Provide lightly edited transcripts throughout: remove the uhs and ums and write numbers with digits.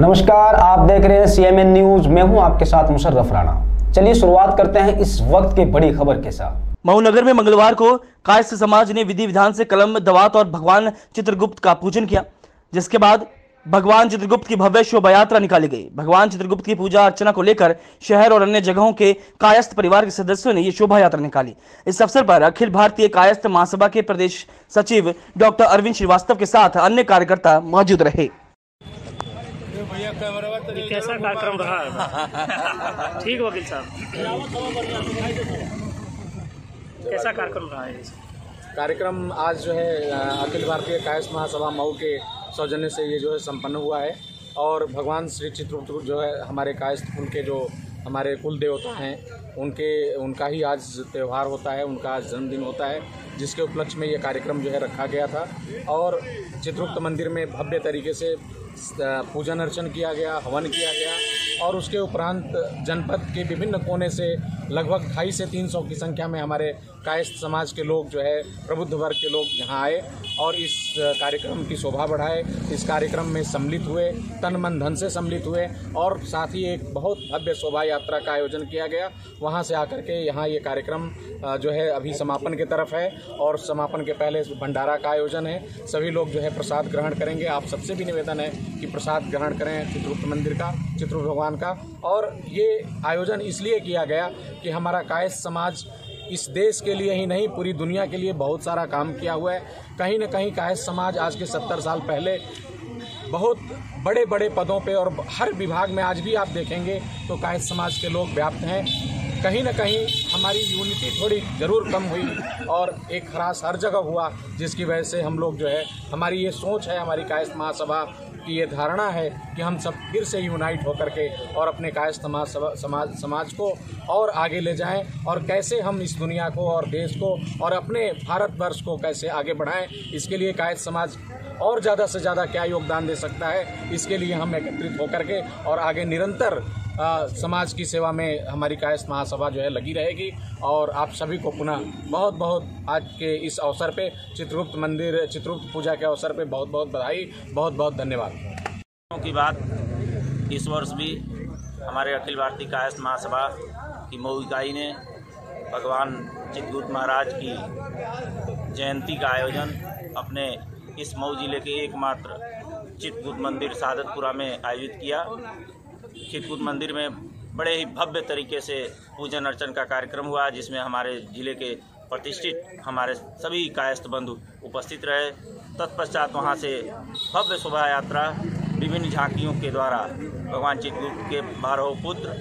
नमस्कार, आप देख रहे हैं CMN न्यूज। मैं हूं आपके साथ मुशर्रफ राणा। चलिए शुरुआत करते हैं इस वक्त के बड़ी खबर के साथ। मऊ नगर में मंगलवार को कायस्थ समाज ने विधि विधान से कलम दवात और भगवान चित्रगुप्त का पूजन किया, जिसके बाद भगवान चित्रगुप्त की भव्य शोभा यात्रा निकाली गई। भगवान चित्रगुप्त की पूजा अर्चना को लेकर शहर और अन्य जगहों के कायस्थ परिवार के सदस्यों ने ये शोभा यात्रा निकाली। इस अवसर पर अखिल भारतीय कायस्थ महासभा के प्रदेश सचिव डॉक्टर अरविंद श्रीवास्तव के साथ अन्य कार्यकर्ता मौजूद रहे। कैसा कार्यक्रम रहा? ठीक वकील साहब, कैसा कार्यक्रम रहा है? कार्यक्रम आज जो है अखिल भारतीय कायस्थ महासभा मऊ के सौजन्य से ये जो है संपन्न हुआ है। और भगवान श्री चित्रगुप्त जो है हमारे कायस्थ कुल के जो हमारे कुल देवता हैं उनका ही आज त्यौहार होता है, उनका आज जन्मदिन होता है, जिसके उपलक्ष्य में ये कार्यक्रम जो है रखा गया था। और चित्रगुप्त मंदिर में भव्य तरीके से पूजन अर्चन किया गया, हवन किया गया और उसके उपरांत जनपद के विभिन्न कोने से लगभग 250 से 300 की संख्या में हमारे कायस्थ समाज के लोग जो है, प्रबुद्ध वर्ग के लोग यहाँ आए और इस कार्यक्रम की शोभा बढ़ाए। इस कार्यक्रम में सम्मिलित हुए, तन मन धन से सम्मिलित हुए और साथ ही एक बहुत भव्य शोभा यात्रा का आयोजन किया गया। वहाँ से आकर के यहाँ ये कार्यक्रम जो है अभी समापन की तरफ है और समापन के पहले भंडारा का आयोजन है। सभी लोग जो है प्रसाद ग्रहण करेंगे। आप सबसे भी निवेदन है कि प्रसाद ग्रहण करें चित्रगुप्त मंदिर का, चित्रगुप्त भगवान का। और ये आयोजन इसलिए किया गया कि हमारा कायस्थ समाज इस देश के लिए ही नहीं, पूरी दुनिया के लिए बहुत सारा काम किया हुआ है। कहीं ना कहीं कायस्थ समाज आज के 70 साल पहले बहुत बड़े बड़े पदों पे और हर विभाग में आज भी आप देखेंगे तो कायस्थ समाज के लोग व्याप्त हैं। कहीं ना कहीं हमारी यूनिटी थोड़ी ज़रूर कम हुई और एक ह्रास हर जगह हुआ, जिसकी वजह से हम लोग जो है, हमारी ये सोच है, हमारी कायस्थ महासभा की ये धारणा है कि हम सब फिर से यूनाइट होकर के और अपने कायस्थ समाज को और आगे ले जाएं और कैसे हम इस दुनिया को और देश को और अपने भारतवर्ष को कैसे आगे बढ़ाएं, इसके लिए कायस्थ समाज और ज़्यादा से ज़्यादा क्या योगदान दे सकता है, इसके लिए हम एकत्रित होकर के और आगे निरंतर समाज की सेवा में हमारी कायस्थ महासभा जो है लगी रहेगी। और आप सभी को पुनः बहुत बहुत आज के इस अवसर पे, चित्रगुप्त मंदिर, चित्रगुप्त पूजा के अवसर पे बहुत बहुत बधाई, बहुत बहुत धन्यवाद की बात। इस वर्ष भी हमारे अखिल भारतीय कायस्थ महासभा की मऊ इकाई ने भगवान चित्रगुप्त महाराज की जयंती का आयोजन अपने इस मऊ जिले के एकमात्र चित्रगुप्त मंदिर सादतपुरा में आयोजित किया। चित्रकूट मंदिर में बड़े ही भव्य तरीके से पूजन अर्चन का कार्यक्रम हुआ, जिसमें हमारे जिले के प्रतिष्ठित हमारे सभी कायस्थ बंधु उपस्थित रहे। तत्पश्चात वहां से भव्य शोभा यात्रा विभिन्न झांकियों के द्वारा भगवान चित्रकूट के 12 पुत्र,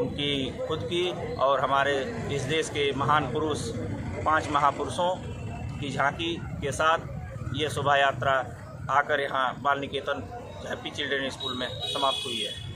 उनकी खुद की और हमारे इस देश के महान पुरुष 5 महापुरुषों की झांकी के साथ ये शोभा यात्रा आकर यहाँ बाल निकेतन हैप्पी चिल्ड्रेन स्कूल में समाप्त हुई है।